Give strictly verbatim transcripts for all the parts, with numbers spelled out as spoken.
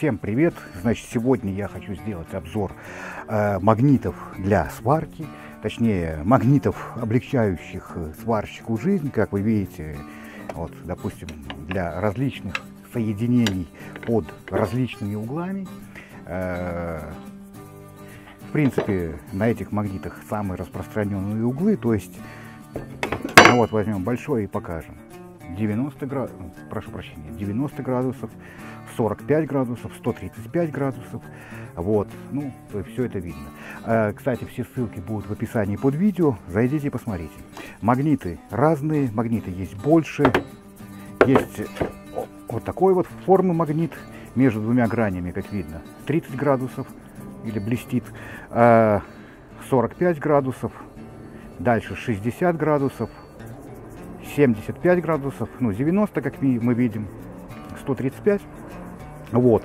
Всем привет! Значит, сегодня я хочу сделать обзор э, магнитов для сварки, точнее магнитов, облегчающих сварщику жизнь. Как вы видите, вот, допустим, для различных соединений под различными углами. Э, в принципе, на этих магнитах самые распространенные углы, то есть, ну вот, возьмем большой и покажем. девяносто градусов, прошу прощения, девяносто градусов, сорок пять градусов, сто тридцать пять градусов, вот, ну, все это видно. Э, кстати, все ссылки будут в описании под видео, зайдите и посмотрите. Магниты разные, магниты есть больше, есть вот такой вот формы магнит, между двумя гранями, как видно, тридцать градусов, или блестит, э, сорок пять градусов, дальше шестьдесят градусов, семьдесят пять градусов, ну девяносто, как мы видим, сто тридцать пять. Вот.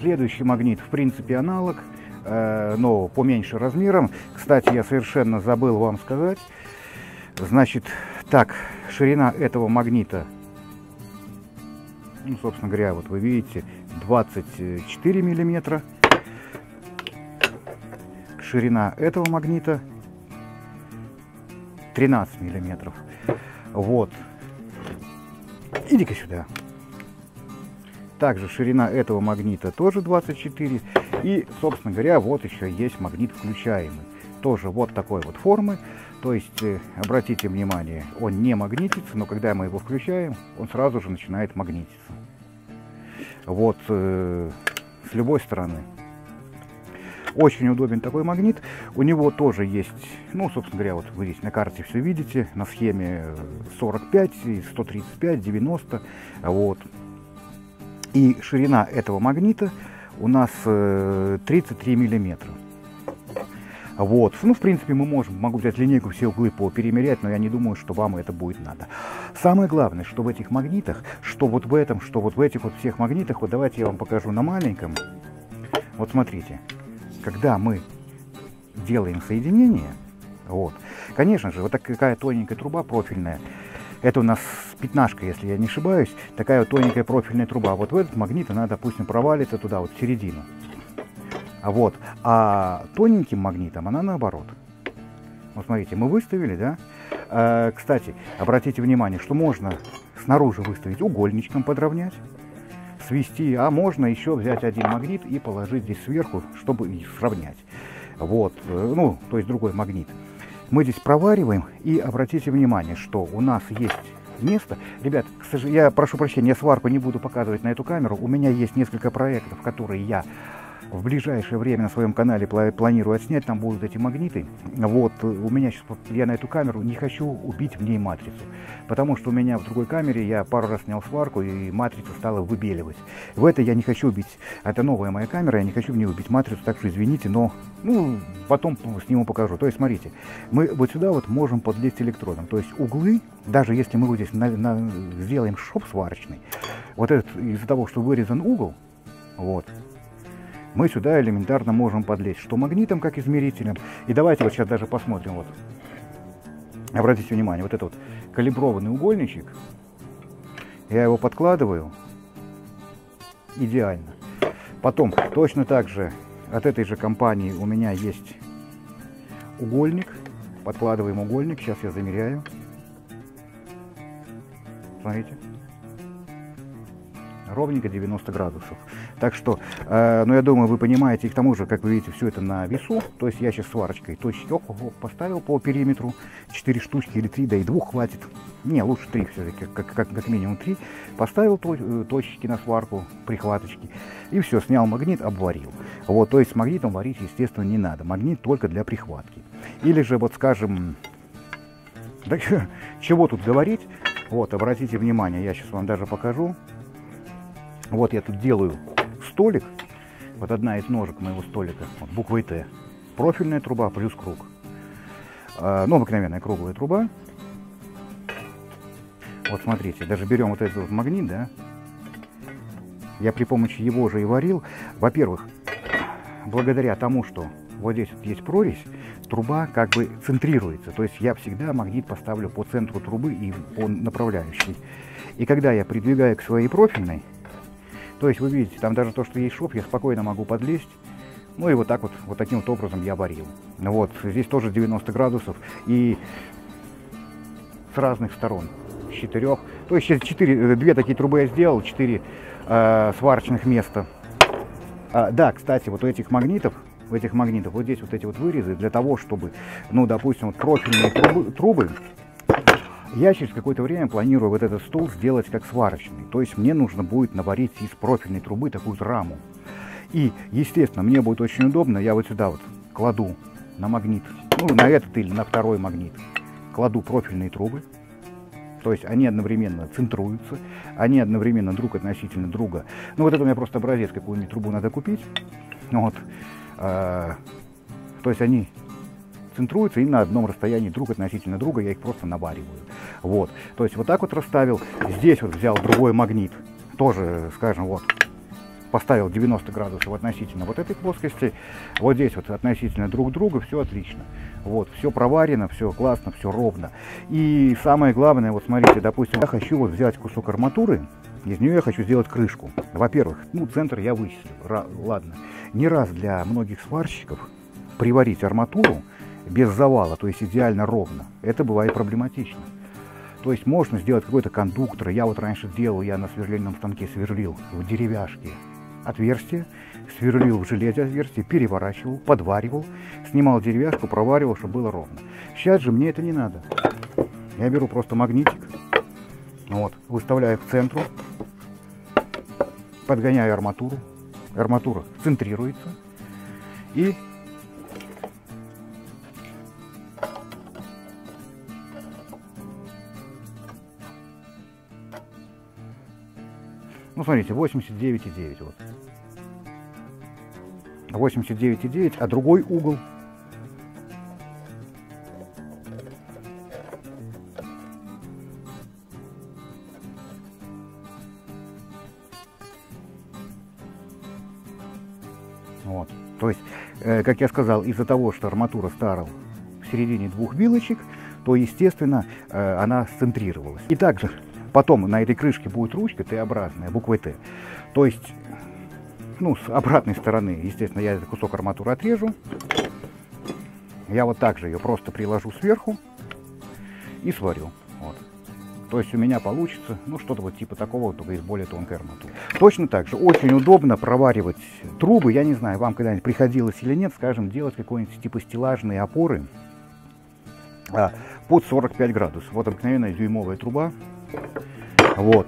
Следующий магнит, в принципе, аналог, э, но поменьше размером. Кстати, я совершенно забыл вам сказать. Значит, так, ширина этого магнита, ну, собственно говоря, вот вы видите, двадцать четыре миллиметра. Ширина этого магнита тринадцать миллиметров. Вот. Иди-ка сюда. Также ширина этого магнита тоже двадцать четыре. И, собственно говоря, вот еще есть магнит включаемый. Тоже вот такой вот формы. То есть, обратите внимание, он не магнитится, но когда мы его включаем, он сразу же начинает магнититься. Вот. Э, с любой стороны. Очень удобен такой магнит. У него тоже есть, ну, собственно говоря, вот вы здесь на карте все видите, на схеме сорок пять, сто тридцать пять, девяносто. Вот. И ширина этого магнита у нас тридцать три миллиметра. Вот. Ну, в принципе, мы можем, могу взять линейку, все углы поперемерять, но я не думаю, что вам это будет надо. Самое главное, что в этих магнитах, что вот в этом, что вот в этих вот всех магнитах, вот давайте я вам покажу на маленьком. Вот смотрите. Когда мы делаем соединение, вот, конечно же, вот такая тоненькая труба профильная, это у нас пятнашка, если я не ошибаюсь, такая вот тоненькая профильная труба, вот в этот магнит она, допустим, провалится туда, вот в середину, вот, а тоненьким магнитом она наоборот. Вот смотрите, мы выставили, да, э, кстати, обратите внимание, что можно снаружи выставить угольничком, подровнять, свести, а можно еще взять один магнит и положить здесь сверху, чтобы сравнять. Вот, ну, то есть другой магнит. Мы здесь провариваем, и обратите внимание, что у нас есть место. Ребят, к сожалению, я прошу прощения, я сварку не буду показывать на эту камеру. У меня есть несколько проектов, которые я в ближайшее время на своем канале планирую отснять. Там будут эти магниты. Вот, у меня сейчас, я на эту камеру не хочу убить в ней матрицу. Потому что у меня в другой камере я пару раз снял сварку, и матрица стала выбеливать. В этой я не хочу убить. Это новая моя камера, я не хочу в ней убить матрицу, так что извините, но ну, потом сниму, покажу. То есть, смотрите, мы вот сюда вот можем подлезть электродом. То есть углы, даже если мы вот здесь на, на, сделаем шов сварочный, вот этот из-за того, что вырезан угол, вот, мы сюда элементарно можем подлезть, что магнитом, как измерителем. И давайте вот сейчас даже посмотрим. Вот. Обратите внимание, вот этот вот калиброванный угольничек, я его подкладываю идеально. Потом точно так же от этой же компании у меня есть угольник. Подкладываем угольник, сейчас я замеряю. Смотрите. Ровненько девяносто градусов. Так что, э, ну я думаю, вы понимаете, и к тому же, как вы видите, все это на весу. То есть я сейчас сварочкой точки оп, оп, поставил по периметру четыре штучки или три, да и двух хватит. Не, лучше три все-таки, как, как, как минимум три. Поставил точечки на сварку, прихваточки. И все, снял магнит, обварил. Вот, то есть с магнитом варить, естественно, не надо. Магнит только для прихватки. Или же, вот скажем, да, чего тут говорить? Вот, обратите внимание, я сейчас вам даже покажу. Вот я тут делаю столик, вот одна из ножек моего столика, вот, буквой Т, профильная труба плюс круг, э, ну, обыкновенная круглая труба. Вот смотрите, даже берем вот этот вот магнит, да, я при помощи его же и варил. Во-первых, благодаря тому, что вот здесь вот есть прорезь, труба как бы центрируется, то есть я всегда магнит поставлю по центру трубы и по направляющей. И когда я придвигаю к своей профильной, То есть вы видите, там даже то, что есть шов, я спокойно могу подлезть. Ну и вот так вот, вот таким вот образом я варил. Вот, здесь тоже девяносто градусов и с разных сторон, с четырех. То есть четыре, две такие трубы я сделал, четыре э, сварочных места. А, да, кстати, вот у этих магнитов, у этих магнитов, вот здесь вот эти вот вырезы, для того, чтобы, ну, допустим, вот профильные трубы, трубы, я через какое-то время планирую вот этот стол сделать как сварочный. То есть мне нужно будет наварить из профильной трубы такую раму. И, естественно, мне будет очень удобно, я вот сюда вот кладу на магнит, ну, на этот или на второй магнит, кладу профильные трубы, то есть они одновременно центруются, они одновременно друг относительно друга. Ну, вот это у меня просто образец, какую-нибудь трубу надо купить, вот, э, то есть они центруются и на одном расстоянии друг относительно друга, я их просто навариваю, вот, то есть вот так вот расставил, здесь вот взял другой магнит, тоже, скажем, вот, поставил девяносто градусов относительно вот этой плоскости, вот здесь вот относительно друг друга, все отлично. Вот, все проварено, все классно, все ровно. И самое главное, вот смотрите, допустим, я хочу вот взять кусок арматуры, из нее я хочу сделать крышку. Во-первых, ну, центр я вычислил, ладно. Не раз для многих сварщиков приварить арматуру без завала, то есть идеально ровно, это бывает проблематично. То есть можно сделать какой-то кондуктор, я вот раньше делал, я на сверлильном станке сверлил в деревяшке отверстие, сверлил в железе отверстие, переворачивал, подваривал, снимал деревяшку, проваривал, чтобы было ровно. Сейчас же мне это не надо. Я беру просто магнитик, вот, выставляю к центру, подгоняю арматуру, арматура центрируется и ну, смотрите, восемьдесят девять и девять, вот. восемьдесят девять и девять, а другой угол. Вот. То есть, э, как я сказал, из-за того, что арматура старая в середине двух вилочек, то, естественно, э, она сцентрировалась. И также... Потом на этой крышке будет ручка Т-образная, буквой Т. То есть, ну, с обратной стороны, естественно, я этот кусок арматуры отрежу. Я вот так же ее просто приложу сверху и сварю. Вот. То есть у меня получится, ну, что-то вот типа такого, только из более тонкой арматуры. Точно так же очень удобно проваривать трубы. Я не знаю, вам когда-нибудь приходилось или нет, скажем, делать какой-нибудь типа стеллажные опоры а, под сорок пять градусов. Вот обыкновенная дюймовая труба. Вот.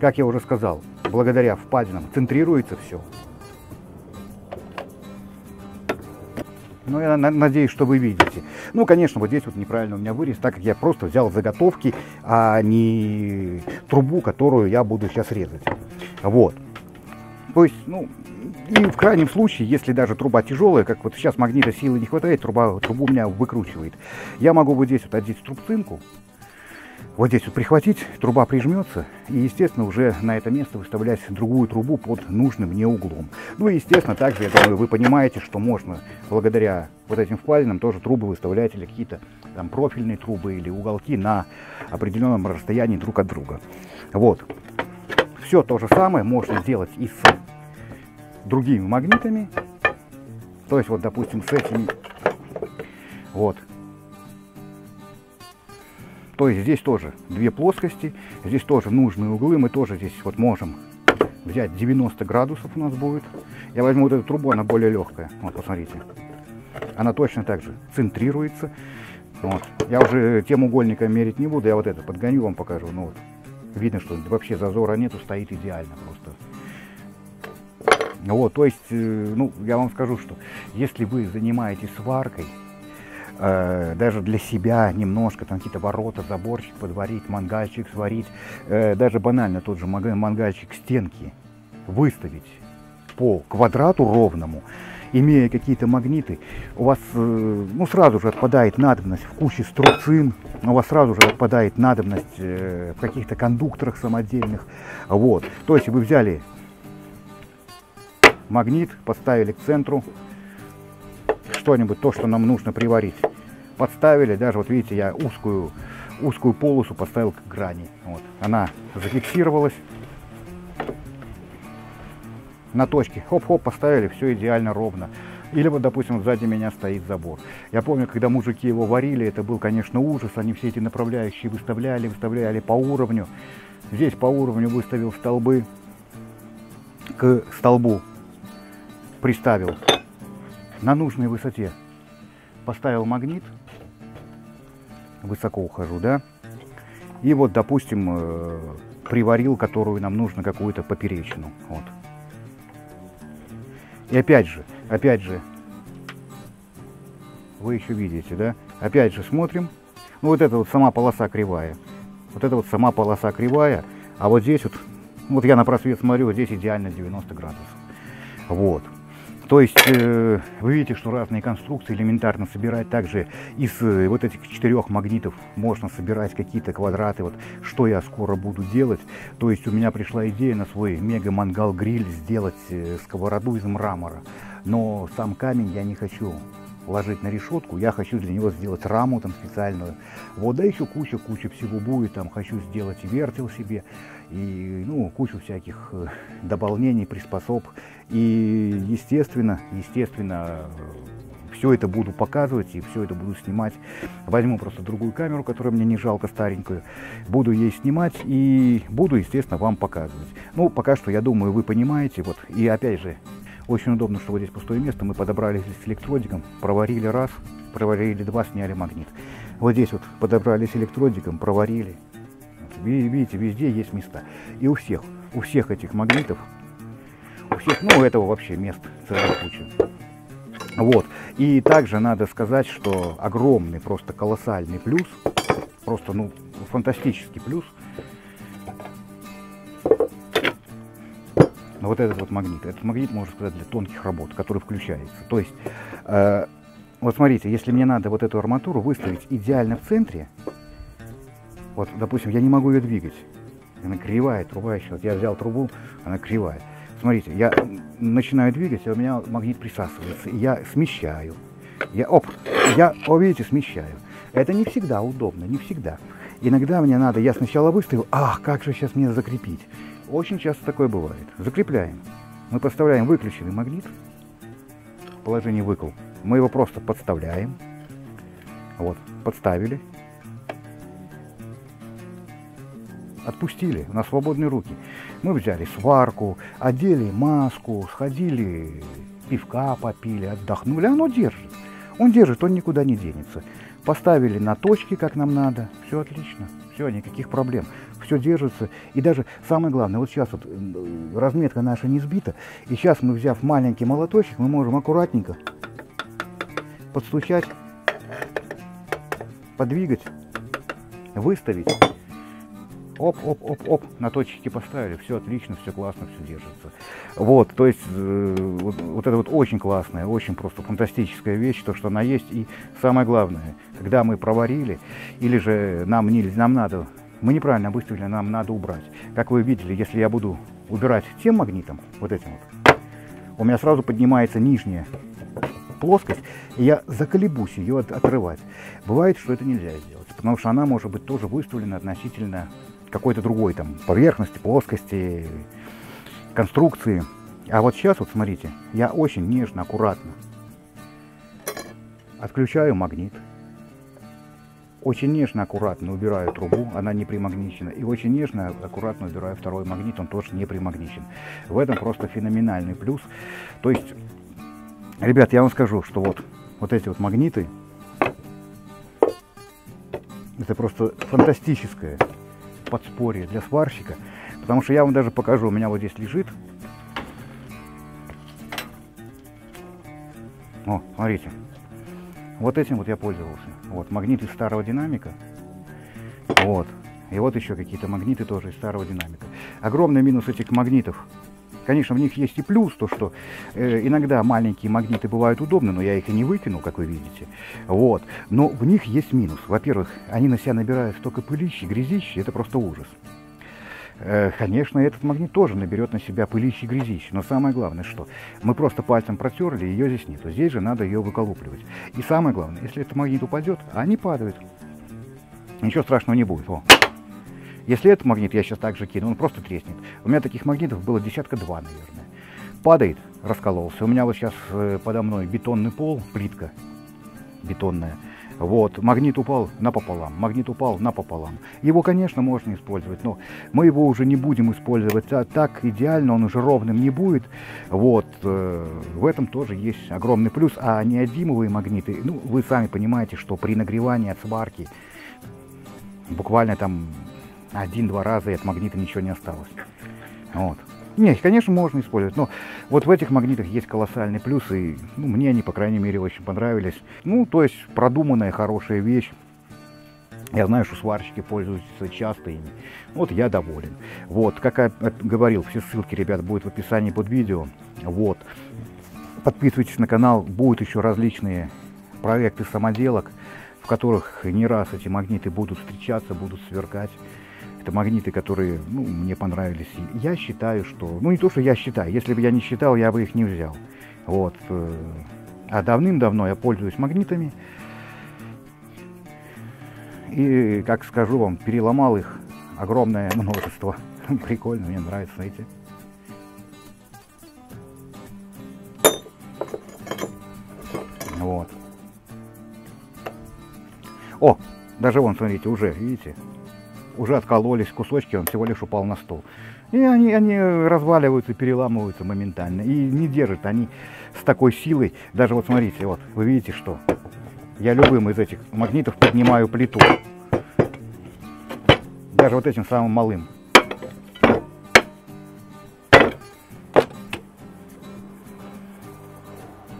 Как я уже сказал, благодаря впадинам центрируется все. Ну, я надеюсь, что вы видите. Ну, конечно, вот здесь вот неправильно у меня вырез, так как я просто взял заготовки, а не трубу, которую я буду сейчас резать. Вот. То есть, ну... И в крайнем случае, если даже труба тяжелая, как вот сейчас магнита силы не хватает, труба, трубу у меня выкручивает. Я могу вот здесь вот одеть трубцинку, вот здесь вот прихватить, труба прижмется, и, естественно, уже на это место выставлять другую трубу под нужным мне углом. Ну и, естественно, также, я думаю, вы понимаете, что можно благодаря вот этим впадинам тоже трубы выставлять или какие-то там профильные трубы или уголки на определенном расстоянии друг от друга. Вот. Все то же самое можно сделать и с другими магнитами, то есть вот, допустим, с этими, вот, то есть здесь тоже две плоскости, здесь тоже нужные углы, мы тоже здесь вот можем взять девяносто градусов у нас будет, я возьму вот эту трубу, она более легкая, вот, посмотрите, она точно так же центрируется, вот, я уже тем угольником мерить не буду, я вот это подгоню, вам покажу, ну вот, видно, что вообще зазора нету, стоит идеально просто. Вот, то есть, ну, я вам скажу, что если вы занимаетесь сваркой, э, даже для себя немножко, там какие-то ворота, заборчик подварить, мангальчик сварить, э, даже банально тот же мангальчик стенки выставить по квадрату ровному, имея какие-то магниты, у вас, э, ну, сразу же отпадает надобность в куче струбцин, у вас сразу же отпадает надобность э, в каких-то кондукторах самодельных, вот, то есть вы взяли... магнит, поставили к центру, что-нибудь, то, что нам нужно приварить, подставили, даже вот видите, я узкую узкую полосу поставил к грани. Вот. Она зафиксировалась на точке. Хоп-хоп, поставили, все идеально ровно. Или вот, допустим, сзади меня стоит забор. Я помню, когда мужики его варили, это был, конечно, ужас. Они все эти направляющие выставляли, выставляли по уровню. Здесь по уровню выставил столбы, к столбу приставил на нужной высоте. Поставил магнит, высоко ухожу, да. И вот, допустим, приварил, которую нам нужно, какую-то поперечину. Вот. И опять же, опять же, вы еще видите, да? Опять же смотрим. Ну, вот это вот сама полоса кривая. Вот это вот сама полоса кривая. А вот здесь вот, вот я на просвет смотрю, вот здесь идеально девяносто градусов. Вот. То есть, э, вы видите, что разные конструкции элементарно собирать. Также из э, вот этих четырех магнитов можно собирать какие-то квадраты. Вот что я скоро буду делать. То есть, у меня пришла идея на свой мега-мангал-гриль сделать э, сковороду из мрамора. Но сам камень я не хочу ложить на решетку. Я хочу для него сделать раму там специальную. Вот, да еще куча-куча всего будет. Там хочу сделать вертел себе. И, ну, кучу всяких дополнений, приспособ. И, естественно, естественно, все это буду показывать и все это буду снимать. Возьму просто другую камеру, которая мне не жалко, старенькую. Буду ей снимать и буду, естественно, вам показывать. Ну, пока что, я думаю, вы понимаете. Вот. И, опять же, очень удобно, что вот здесь пустое место. Мы подобрали здесь с электродиком, проварили раз, проварили два, сняли магнит. Вот здесь вот подобрали с электродиком, проварили. Видите, везде есть места. И у всех, у всех этих магнитов, у всех, ну, этого вообще мест целая куча. Вот. И также надо сказать, что огромный, просто колоссальный плюс, просто, ну, фантастический плюс. Вот этот вот магнит. Этот магнит, можно сказать, для тонких работ, который включается. То есть, э, вот смотрите, если мне надо вот эту арматуру выставить идеально в центре, вот, допустим, я не могу ее двигать. Она кривая, труба еще. Вот я взял трубу, она кривая. Смотрите, я начинаю двигать, и у меня магнит присасывается. И я смещаю. Я, оп, я, о, видите, смещаю. Это не всегда удобно, не всегда. Иногда мне надо, я сначала выставил, ах, как же сейчас мне закрепить. Очень часто такое бывает. Закрепляем. Мы подставляем выключенный магнит. Положение выкл. Мы его просто подставляем. Вот, подставили. Отпустили на свободные руки. Мы взяли сварку, одели маску, сходили, пивка попили, отдохнули. Оно держит. Он держит, он никуда не денется. Поставили на точки, как нам надо. Все отлично. Все, никаких проблем. Все держится. И даже самое главное, вот сейчас вот разметка наша не сбита. И сейчас мы, взяв маленький молоточек, мы можем аккуратненько подстучать, подвигать, выставить. Оп, оп, оп, оп, на точке поставили, все отлично, все классно, все держится. Вот, то есть, э, вот, вот это вот очень классная, очень просто фантастическая вещь, то, что она есть. И самое главное, когда мы проварили, или же нам, не, нам надо, мы неправильно выставили, нам надо убрать. Как вы видели, если я буду убирать тем магнитом, вот этим вот, у меня сразу поднимается нижняя плоскость, и я заколебусь ее от, отрывать. Бывает, что это нельзя сделать, потому что она может быть тоже выставлена относительно какой-то другой там поверхности, плоскости, конструкции. А вот сейчас, вот смотрите, я очень нежно, аккуратно отключаю магнит. Очень нежно, аккуратно убираю трубу, она не примагничена. И очень нежно, аккуратно убираю второй магнит, он тоже не примагничен. В этом просто феноменальный плюс. То есть, ребят, я вам скажу, что вот, вот эти вот магниты, это просто фантастическое подспорье для сварщика, потому что я вам даже покажу, у меня вот здесь лежит, о, смотрите, вот этим вот я пользовался, вот магнит из старого динамика, вот, и вот еще какие-то магниты тоже из старого динамика. Огромный минус этих магнитов, конечно, в них есть и плюс, то что э, иногда маленькие магниты бывают удобны, но я их и не выкину, как вы видите. Вот. Но в них есть минус. Во-первых, они на себя набирают столько пылищи, грязищи, это просто ужас. Э, конечно, этот магнит тоже наберет на себя пылищи, грязищи, но самое главное, что мы просто пальцем протерли, ее здесь нету. Здесь же надо ее выколупливать. И самое главное, если этот магнит упадет, они падают. ничего страшного не будет. О. Если этот магнит я сейчас также кину, он просто треснет. У меня таких магнитов было десятка два, наверное. Падает, раскололся. У меня вот сейчас подо мной бетонный пол, плитка бетонная. Вот, магнит упал напополам, магнит упал напополам. Его, конечно, можно использовать, но мы его уже не будем использовать. А так идеально он уже ровным не будет. Вот, э, в этом тоже есть огромный плюс. А неодимовые магниты, ну, вы сами понимаете, что при нагревании от сварки буквально там один-два раза от магнита ничего не осталось. Вот. Нет, конечно, можно использовать, но вот в этих магнитах есть колоссальный плюс, и ну, мне они, по крайней мере, очень понравились. Ну, то есть, продуманная, хорошая вещь. Я знаю, что сварщики пользуются часто ими. Вот я доволен. Вот, как я говорил, все ссылки, ребят, будут в описании под видео. Вот. Подписывайтесь на канал, будут еще различные проекты самоделок, в которых не раз эти магниты будут встречаться, будут сверкать. Это магниты, которые, ну, мне понравились. Я считаю, что... Ну, не то, что я считаю. Если бы я не считал, я бы их не взял. Вот. А давным-давно я пользуюсь магнитами. И, как скажу вам, переломал их огромное множество. Прикольно, мне нравятся эти. Вот. О! Даже вон, смотрите, уже, видите? Уже откололись кусочки, он всего лишь упал на стол. И они, они разваливаются, переламываются моментально. И не держат они с такой силой. Даже вот смотрите, вот вы видите, что я любым из этих магнитов поднимаю плиту. Даже вот этим самым малым.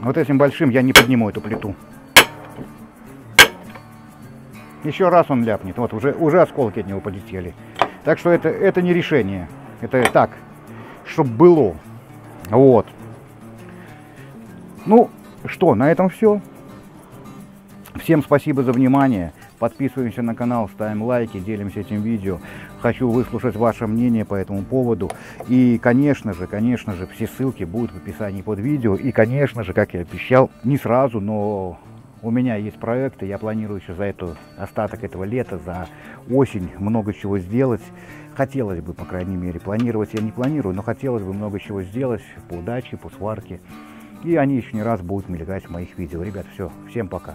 Вот этим большим я не подниму эту плиту. Еще раз он ляпнет. Вот уже, уже осколки от него полетели. Так что это, это не решение. Это так, чтобы было. Вот. Ну что, на этом все. Всем спасибо за внимание. Подписываемся на канал, ставим лайки, делимся этим видео. Хочу выслушать ваше мнение по этому поводу. И, конечно же, конечно же, все ссылки будут в описании под видео. И, конечно же, как я обещал, не сразу, но... У меня есть проекты, я планирую еще за эту, остаток этого лета, за осень много чего сделать. Хотелось бы, по крайней мере, планировать я не планирую, но хотелось бы много чего сделать по удаче, по сварке. И они еще не раз будут мелькать в моих видео. Ребят, все, всем пока.